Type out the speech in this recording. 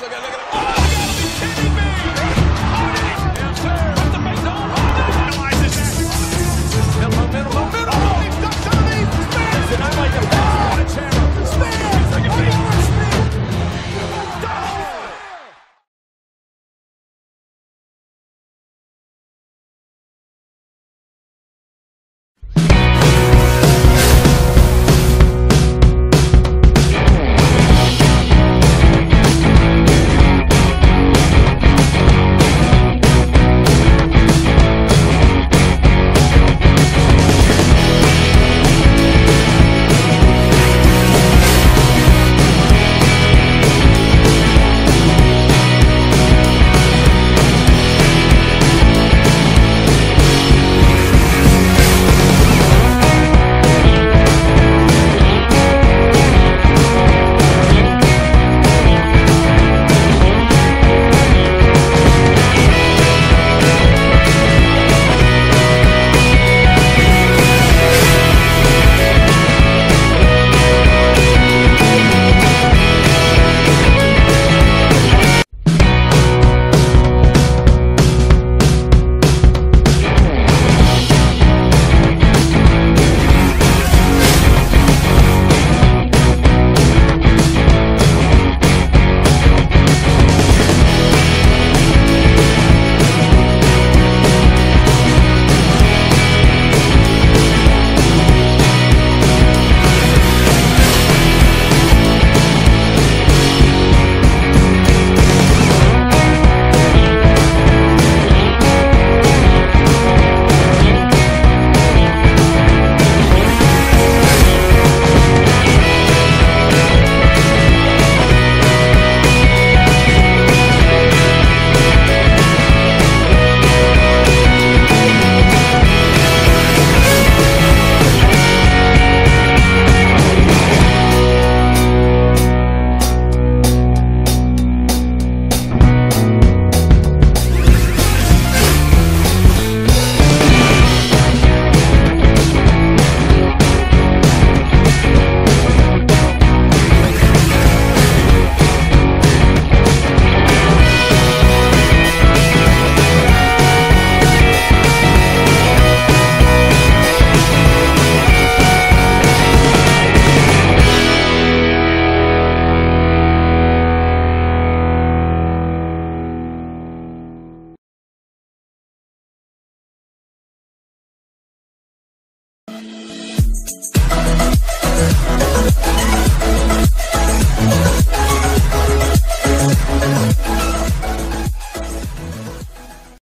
Look at him. Oh, you gotta be kidding me.